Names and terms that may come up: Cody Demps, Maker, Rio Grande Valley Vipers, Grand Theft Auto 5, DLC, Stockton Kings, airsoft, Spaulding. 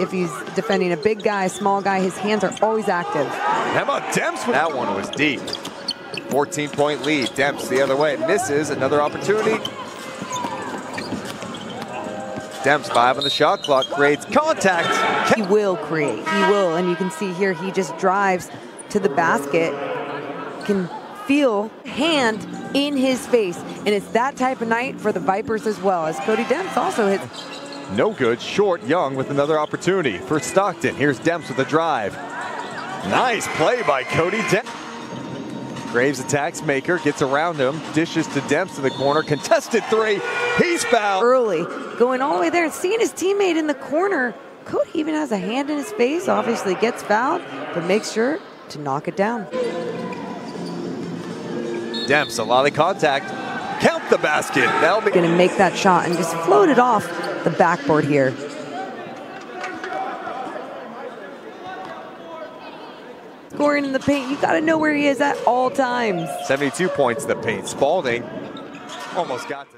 If he's defending a big guy, a small guy, his hands are always active. How about Demps? That one was deep. 14-point lead. Demps the other way. Misses. Another opportunity. Demps 5 on the shot clock. Creates contact. He will create. He will. And you can see here he just drives to the basket. Can feel hand in his face. And it's that type of night for the Vipers as well, as Cody Demps also hits. No good, short, Young with another opportunity for Stockton. Here's Demps with a drive. Nice play by Cody Demps. Graves attacks Maker, gets around him, dishes to Demps in the corner, contested three, he's fouled. Early, going all the way there, seeing his teammate in the corner. Cody even has a hand in his face, obviously gets fouled, but makes sure to knock it down. Demps, a lot of contact. Count the basket. That'll be gonna make that shot and just float it off the backboard here. Scoring in the paint, you gotta know where he is at all times. 72 points in the paint. Spaulding almost got to